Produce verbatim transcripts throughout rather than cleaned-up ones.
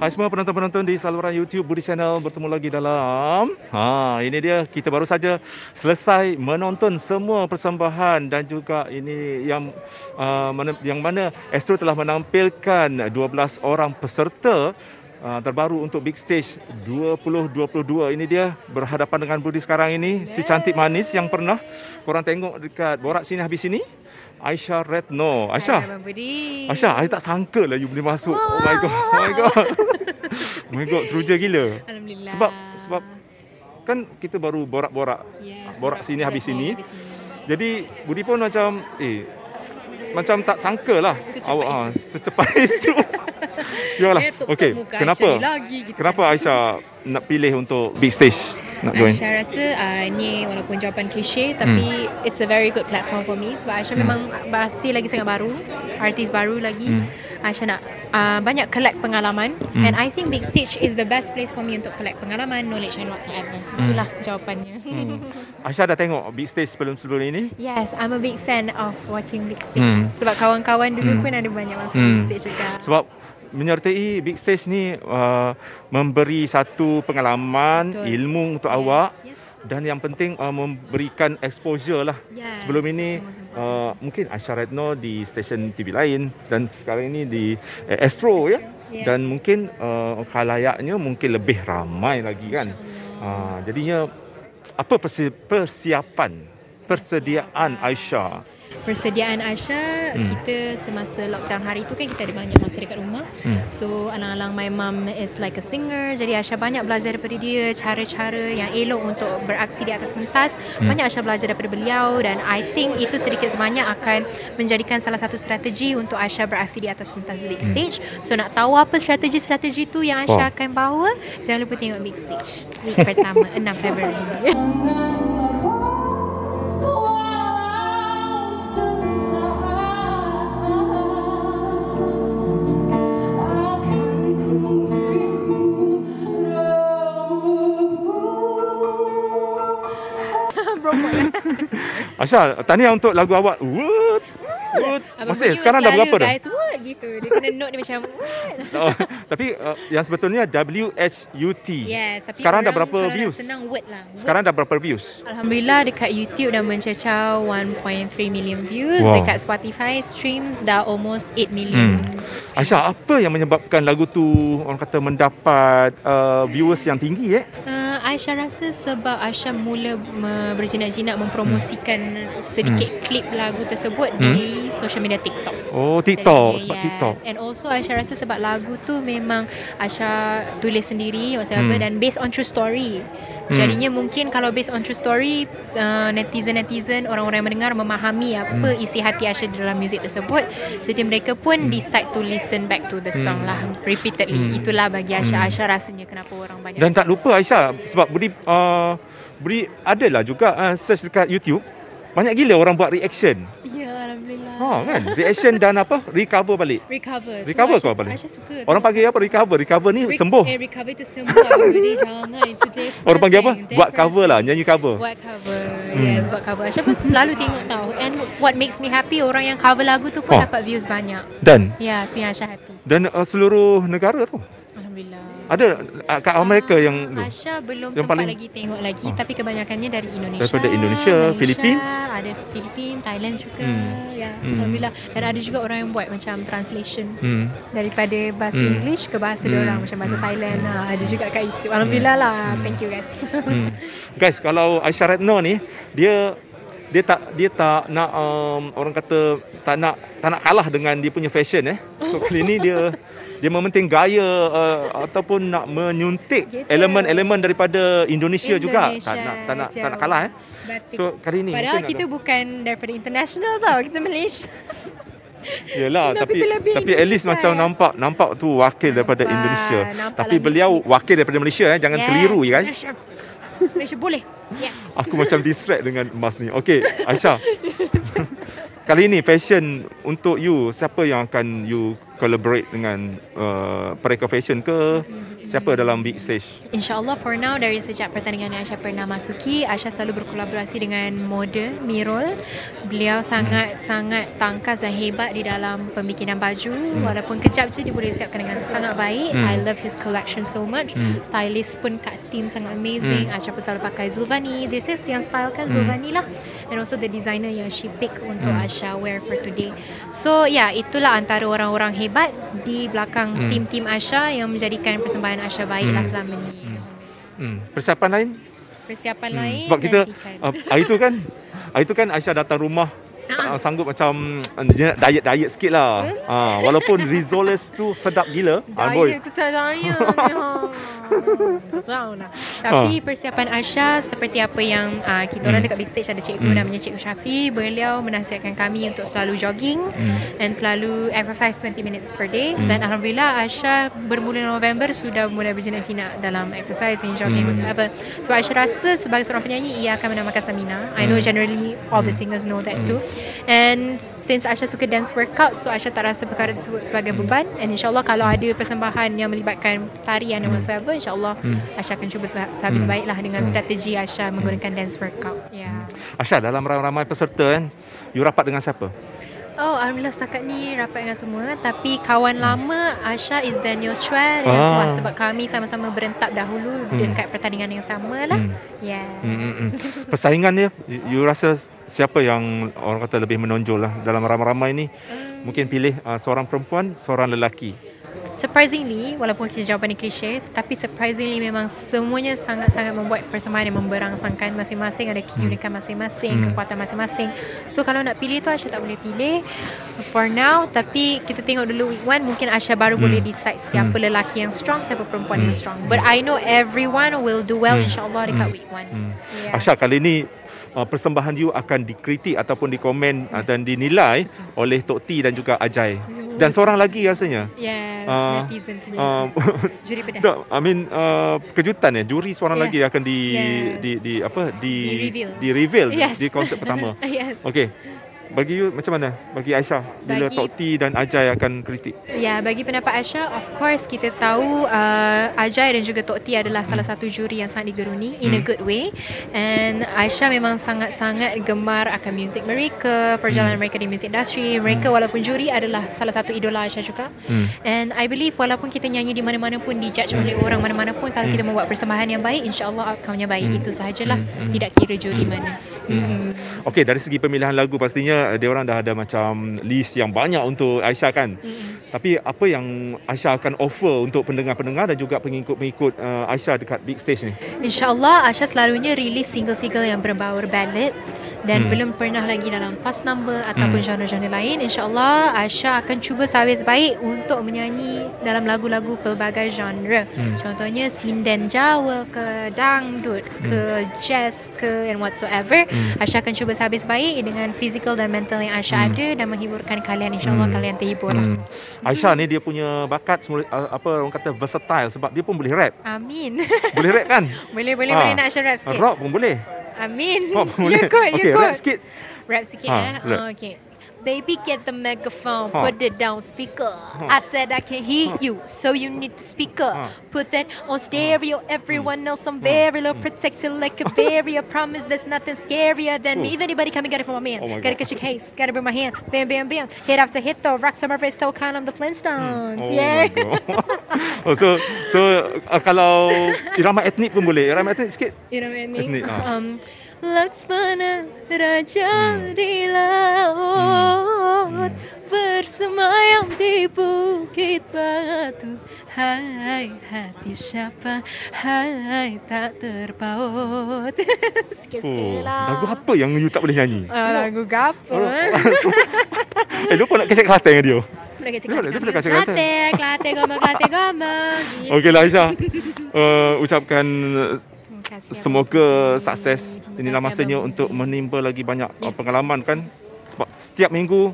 Hai semua penonton-penonton di saluran YouTube Budi Channel, bertemu lagi dalam ha, ini dia, kita baru saja selesai menonton semua persembahan dan juga ini yang uh, mana, yang mana Astro telah menampilkan dua belas orang peserta uh, terbaru untuk Big Stage dua ribu dua puluh dua. Ini dia berhadapan dengan Budi sekarang ini, si cantik manis yang pernah korang tengok dekat borak sini habis sini. Aisyah Retno. Aisyah. Hai, Abang Budi. Aisyah, saya tak sangka lah you boleh masuk. Wow, oh my god. Wow. Oh my god. Oh my god, teruja gila. Alhamdulillah. Sebab sebab kan kita baru borak-borak. Yeah, borak sini habis sini. habis sini. Jadi Budi pun macam eh macam tak sangka lah awak ah secepat itu. Yalah. Okey, kenapa? Lagi, gitu kenapa kan? Aisyah nak pilih untuk Big Stage? Aisyah rasa uh, ni walaupun jawapan klise tapi hmm. it's a very good platform for me sebab Aisyah hmm. memang masih lagi sangat baru, artis baru lagi. Hmm. Aisyah nak uh, banyak collect pengalaman hmm. and I think Big Stage is the best place for me untuk collect pengalaman, knowledge and whatsoever. Hmm. Itulah jawapannya. Hmm. Aisyah dah tengok Big Stage sebelum-sebelum ini? Yes, I'm a big fan of watching Big Stage hmm. sebab kawan-kawan dulu hmm. pun ada banyak masuk hmm. Big Stage juga. Sebab menyertai Big Stage ni uh, memberi satu pengalaman, betul, ilmu untuk yes, awak yes. dan yang penting uh, memberikan exposure lah. Yes, sebelum ini uh, mungkin Aisyah Retno di stesen T V lain dan sekarang ini di eh, Astro, Astro ya yeah. dan mungkin uh, kalayaknya mungkin lebih ramai lagi kan. Uh, jadinya apa persi persiapan persediaan Aisyah? Persediaan Aisyah, hmm. kita semasa lockdown hari tu kan kita ada banyak masa dekat rumah. Hmm. So, alang-alang my mum is like a singer. Jadi, Aisyah banyak belajar daripada dia cara-cara yang elok untuk beraksi di atas pentas. Hmm. Banyak Aisyah belajar daripada beliau dan I think itu sedikit sebanyak akan menjadikan salah satu strategi untuk Aisyah beraksi di atas pentas Big Stage. Hmm. So, nak tahu apa strategi-strategi tu yang Aisyah wow. akan bawa, jangan lupa tengok Big Stage. Week pertama, enam Februari. Aisyah, tahniah untuk lagu awak WHUT. WHUT. Masih sekarang dah berapa dah? Guys, WHUT gitu. Dia kena note dia macam WHUT. Oh, tapi uh, yang sebetulnya W H U T. Yes, tapi sekarang dah berapa views? Senang WHUT lah. WHUT. Sekarang dah berapa views? Alhamdulillah dekat YouTube dah mencecah satu perpuluhan tiga million views, wow. dekat Spotify streams dah almost eight million. Hmm. Aisyah, apa yang menyebabkan lagu tu orang kata mendapat uh, viewers yang tinggi eh? Uh, Aisyah rasa sebab Aisyah mula berjinak-jinak mempromosikan hmm. sedikit hmm. klip lagu tersebut hmm. di social media TikTok. Oh, TikTok. Jadi, sebab yes. TikTok. And also Aisyah rasa sebab lagu tu memang Aisyah tulis sendiri whatsoever hmm. dan based on true story. Hmm. Jadinya mungkin kalau based on true story, uh, netizen-netizen, orang-orang yang mendengar memahami apa hmm. isi hati Aisyah dalam muzik tersebut. Jadi mereka pun hmm. decide to listen back to the song hmm. lah repeatedly. Hmm. Itulah bagi Aisyah. Hmm. Aisyah rasanya kenapa orang banyak. Dan tak lupa Aisyah sebab Budi uh, Budi adalah juga uh, search dekat YouTube, banyak gila orang buat reaction. Ya, alhamdulillah. Ha kan, reaction dan apa? Recover balik. Recover. Recover kau balik. Aisyah suka. Orang panggil apa? Recover. Recover ni Re sembuh. Eh, recover tu sembuh. Jadi jangan itu dia. Orang panggil apa? Different. Buat cover lah, nyanyi cover. Buat cover. Hmm. Yes, buat cover. Aisyah pun selalu tengok tau. And what makes me happy, orang yang cover lagu tu pun oh. dapat views banyak. Dan ya, tu yang Aisyah happy. Dan uh, seluruh negara tu. Alhamdulillah. Ada kat Amerika ah, yang Aisyah belum yang sempat paling... lagi tengok lagi ah. tapi kebanyakannya dari Indonesia. Daripada Indonesia, Malaysia, Filipina, ada Filipina, Thailand juga. Hmm. Ya, hmm. alhamdulillah. Dan ada juga orang yang buat macam translation hmm. daripada bahasa hmm. English ke bahasa hmm. diorang macam bahasa hmm. Thailand. Ha, ada juga kat YouTube. Alhamdulillah lah. Hmm. Thank you guys. Hmm. Guys, kalau Aisyah Retno ni dia dia tak dia tak nak um, orang kata tak nak tak nak kalah dengan dia punya fashion eh. So kali ni dia dia mementing gaya uh, ataupun nak menyuntik elemen-elemen daripada Indonesia, Indonesia juga. Tak nak tak nak tak nak kalah eh. Batik. So kali ni padahal kita ada... bukan daripada international tau, kita Malaysia. Yalah, tapi tapi at least macam nampak nampak tu wakil daripada nampak, Indonesia. Nampak tapi beliau mix. wakil daripada Malaysia eh, jangan yes, keliru ya guys. Malaysia boleh. Yes. Aku macam distract dengan emas ni. Okey, Aisyah. Kali ini fashion untuk you, siapa yang akan you collaborate dengan uh, mereka fashion ke? Siapa dalam Big Stage? InsyaAllah for now, dari sejak pertandingan yang Aisyah pernah masuki, Aisyah selalu berkolaborasi dengan model Mirol. Beliau sangat-sangat hmm. tangkas dan hebat di dalam pembikinan baju. Hmm. Walaupun kejap je, dia boleh siapkan dengan sangat baik. Hmm. I love his collection so much. Hmm. Stylist pun kat team sangat amazing. Hmm. Aisyah pun selalu pakai Zulvani. This is yang style kan Zulvani lah. And also the designer yang she pick untuk hmm. Aisyah wear for today. So yeah, itulah antara orang-orang hebat di belakang hmm. tim-tim Aisyah yang menjadikan persembahan Aisyah baiklah hmm. selama ni. Hmm. Hmm. Persiapan lain? Persiapan hmm. lain. Sebab kita uh, hari tu kan, hari tu kan Aisyah datang rumah uh-huh. tak sanggup macam diet-diet sikit lah. uh, Walaupun Rizoles tu sedap gila. Diet tu tak diet. Lah. Tapi persiapan Aisyah seperti apa yang uh, kita orang hmm. dekat Big Stage ada cikgu hmm. namanya Cikgu Syafie. Beliau menasihatkan kami untuk selalu jogging hmm. dan selalu exercise twenty minutes per day. hmm. Dan Alhamdulillah Aisyah bermula November sudah mulai berjinak-jinak dalam exercise dan jogging hmm. whatsoever. So Aisyah rasa sebagai seorang penyanyi ia akan menambahkan stamina. I know generally all the singers know that too. And since Aisyah suka dance workout, so Aisyah tak rasa perkara tersebut sebagai beban. And insyaAllah kalau ada persembahan yang melibatkan tarian dan whatsoever, InsyaAllah hmm. Aisyah akan cuba sehabis hmm. baiklah dengan strategi Aisyah menggunakan dance workout. yeah. Aisyah, dalam ramai-ramai peserta kan, you rapat dengan siapa? Oh, Alhamdulillah setakat ni rapat dengan semua. Tapi kawan hmm. lama Aisyah is Daniel Chua dengan ah. Tua, sebab kami sama-sama berentap dahulu hmm. dekat pertandingan yang sama lah. hmm. yeah. hmm, hmm, hmm. Persaingan dia, you rasa siapa yang orang kata lebih menonjol lah dalam ramai-ramai ni? hmm. Mungkin pilih uh, seorang perempuan, seorang lelaki. Surprisingly, walaupun kita jawapan ni klise, tapi surprisingly memang semuanya sangat-sangat membuat persembahan yang memberangsangkan. Masing-masing ada keunikan masing-masing, hmm. kekuatan masing-masing. So kalau nak pilih tu Aisyah tak boleh pilih for now, tapi kita tengok dulu week one. Mungkin Aisyah baru hmm. boleh decide siapa hmm. lelaki yang strong, siapa perempuan hmm. yang strong. But I know everyone will do well hmm. insyaAllah dekat hmm. week one. hmm. yeah. Aisyah, kali ni Uh, persembahan you akan dikritik ataupun dikomen uh, dan dinilai betul oleh Tok T dan juga Ajai. Dan seorang lagi rasanya. Yes, uh, netizen punya. Uh, juri pedas. No, I mean uh, kejutan ya, juri seorang yeah. lagi akan di, yes. di, di apa di di-reveal, di-reveal yes. di konsep pertama. Yes. Okey. Bagi you macam mana? Bagi Aisyah bila bagi, Tok T dan Ajai akan kritik? Ya, bagi pendapat Aisyah, of course kita tahu uh, Ajai dan juga Tok T adalah salah satu juri yang sangat digeruni in hmm. a good way. And Aisyah memang sangat-sangat gemar akan muzik mereka, perjalanan hmm. mereka di muzik industri. Mereka walaupun juri adalah salah satu idola Aisyah juga. hmm. And I believe walaupun kita nyanyi di mana-mana pun, dijudge hmm. oleh orang mana-mana pun, kalau hmm. kita membuat persembahan yang baik, insyaAllah outcome-nya baik. hmm. Itu sahajalah, hmm. tidak kira juri hmm. mana. hmm. Okey, dari segi pemilihan lagu pastinya dia orang dah ada macam list yang banyak untuk Aisyah kan. Mm. Tapi apa yang Aisyah akan offer untuk pendengar-pendengar dan juga pengikut-pengikut uh, Aisyah dekat Big Stage ni? InsyaAllah Aisyah selalunya release single-single yang berbau ballad dan hmm. belum pernah lagi dalam fast number ataupun hmm. genre-genre lain. InsyaAllah Aisyah akan cuba sehabis baik untuk menyanyi dalam lagu-lagu pelbagai genre. hmm. Contohnya sinden Jawa ke, dangdut ke, hmm. jazz ke and whatsoever. hmm. Aisyah akan cuba sehabis baik dengan physical dan mental yang Aisyah hmm. ada dan menghiburkan kalian. InsyaAllah hmm. kalian terhibur lah. hmm. Aisyah ni dia punya bakat semula, apa orang kata versatile, sebab dia pun boleh rap. Amin. Boleh rap kan? Boleh-boleh. Boleh nak Aisyah rap sikit? Rock pun boleh. Amin. Oh, you good, you okay, good. Rap sikit. Rap sikit ha, eh. Rap. Oh, okay. Baby, get the microphone, huh. put it down speaker. Huh. I said I can hear huh. you, so you need the speaker. Huh. Put that on stereo, everyone knows I'm very low, protected like a barrier. Promise there's nothing scarier than Ooh. me. If anybody coming, got it from my man. Oh, gotta get your case, gotta bring my hand. Bam, bam, bam. Hit after hit though, rocks on my wrist, so kind I'm the Flintstones. Hmm. Oh yeah. Oh, so, so uh, kalau irama etnik pun boleh, irama etnik sikit. Irama etnik. etnik ah. um, Laksmana Raja hmm. di laut, hmm. bersemayam di bukit batu. Hai hati siapa, hai tak terpaut. Sikit-sikit oh, lah. Lagu apa yang you tak boleh nyanyi? Uh, lagu gapo. Eh, lupa nak kesek Kelantan dengan dia. Boleh kasi kata Kelantan, Kelantan goma, Kelantan goma. Okeylah Aisyah, uh, ucapkan semoga sukses. Inilah masanya untuk menimba lagi banyak ya. pengalaman kan. Sebab setiap minggu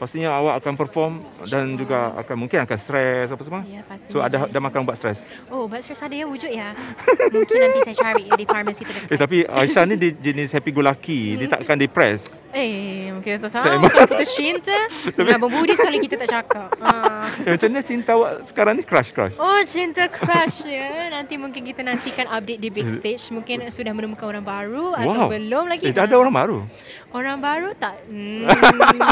pastinya awak akan perform dan juga akan mungkin akan stres apa semua. Ya, pastinya. So ada ada makan ubat stres. Oh, ubat stres ada ya, wujud ya. Mungkin nanti saya cari di farmasi terdekat. Eh, tapi Aisyah ni di jenis happy go lucky, dia takkan depressed. Eh, mungkin tu sama. Kalau putus cinta, nak berbudi sekali kita tak cakap. Ah. Macam mana cinta awak sekarang ni, crush crush? Oh, cinta crush ya. Nanti mungkin kita nantikan update di Big Stage. Mungkin sudah menemukan orang baru atau wow. belum lagi. Eh, tak ada orang baru. Orang baru tak. Hmm,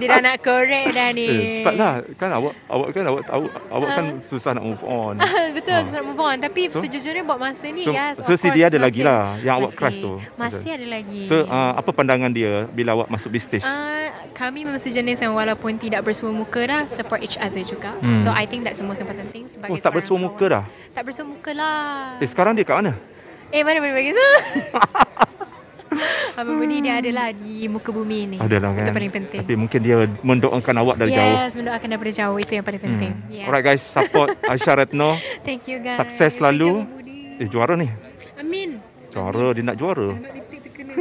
dia dah nak korek. Dah ni. Eh, cepatlah kan awak awak kan awak awak, awak uh. kan susah nak move on. Betul ha. susah move on tapi so, sejujurnya buat masa ni so, yes. So si dia ada lagi lah yang masih, awak crush tu. Masih ada lagi. So uh, apa pandangan dia bila awak masuk Big Stage? Uh, kami memang sejenis yang walaupun tidak bersua muka dah support each other juga. Hmm. So I think that's the most important thing sebagai oh, tak bersua muka dah. Tak bersua muka lah. Eh sekarang dia kat mana? Eh mana mana bagi tu. Abang Budi dia adalah di muka bumi ni. Adalah kan. Itu paling penting. Tapi mungkin dia mendoakan awak dari yes, jauh. Yes, mendoakan daripada jauh. Itu yang paling penting. Hmm. Yeah. Alright guys, support Aisyah Retno. Thank you guys. Sukses selalu. Eh juara ni. Amin. Juara, Amin. Dia nak juara. Nak lipstick terkena.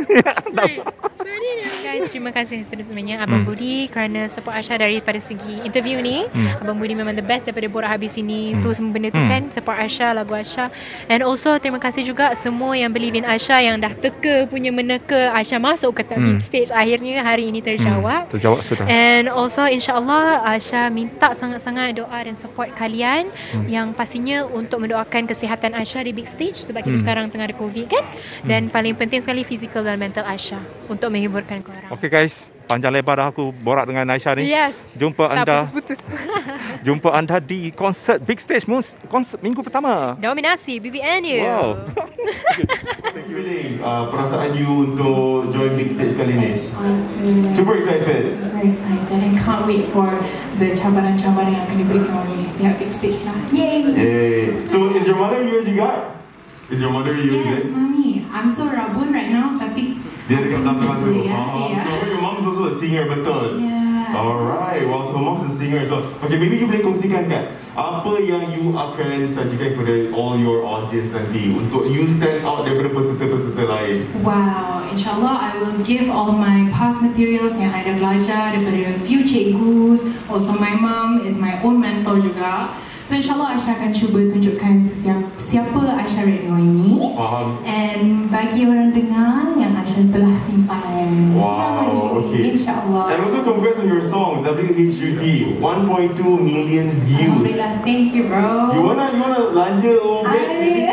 Guys, terima kasih seterusnya Abang hmm. Budi kerana support Aisyah daripada segi interview ni. Hmm. Abang Budi memang the best daripada borak habis sini. Hmm. Tu semua benda tu hmm. kan support Aisyah, lagu Aisyah. And also terima kasih juga semua yang believe in Aisyah yang dah teka punya meneka Aisyah masuk ke hmm. stage. Akhirnya hari ini terjawab. Hmm. Terjawab sudah. And also insya-Allah Aisyah minta sangat-sangat doa dan support kalian hmm. yang pastinya untuk mendoakan kesihatan Aisyah di Big Stage sebab kita hmm. sekarang tengah ada COVID kan. Hmm. Dan paling penting sekali fizikal dan mental Aisyah untuk menghiburkan korang. Okay guys, panjang lebar dah aku borak dengan Aisyah ni. Yes. Jumpa tak anda. Putus-putus. Jumpa anda di konsert Big Stage Moves, konsert minggu pertama. Dominasi B B N you. Wow. Thank you Ling. Uh, perasaan you untuk join Big Stage kali ni. Excited. Super excited. Super excited and can't wait for the cabaran-cabaran yang akan diberikan oleh pihak Big Stage lah. Yay. Yay. So is your mother here juga? Is your mother here? Yes, mommy. I'm so rabun right now tapi dia dekat belakang tu. Your mom's also a singer, betul? Yeah. Alright, well, so her mom's a singer. So, okay, maybe you boleh kongsikan kat apa yang you akan sajikan kepada all your audience nanti untuk you stand out daripada peserta-peserta lain. Wow, insyaAllah I will give all my past materials yang I dah belajar daripada few cikgus. Also my mom is my own mentor juga. So insyaAllah Aisyah akan cuba tunjukkan siapa Aisyah Retno ini. Faham. And bagi orang dengar yang Aisyah telah simpan. Wow, okay. InsyaAllah. And also congrats on your song, W H U T, one point two million views. Alhamdulillah, thank you bro. You wanna, you wanna lanja a little bit?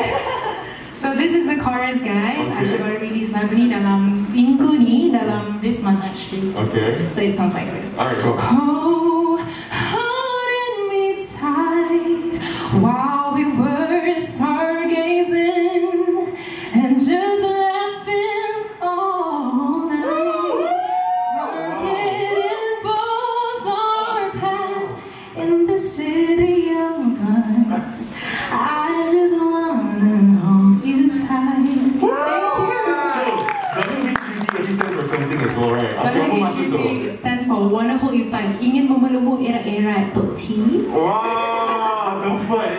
So this is the chorus guys. Okay. Aisyah baru release lagu ni dalam minggu ni, dalam this month actually. Okay. So it sounds like this. Alright, go. Oh, while we were stargazing and just laughing all night, forgetting both our past in the city of us. I just wanna hold you tight. Thank you. So, W H U T stands for something as well, right? W H U T stands for wanna hold you tight. Ingin memeluk erat-erat, Tok T. But,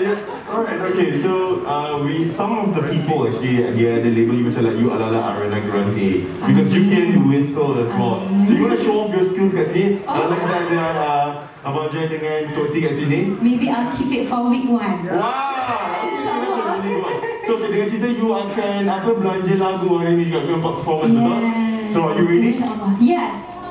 alright, okay, so uh, we some of the people actually yeah, they label you macam like you ala ala Ariana Grande because you can whistle as well. So you want to show off your skills kat sini? Kalau kita ada Abang Ajai dengan Tok T kat sini? Maybe I'll keep it for week one. Wow, insyaAllah. So dengan cerita you akan apa belanja lagu hari ni juga, performance betul? So are you ready? Yes.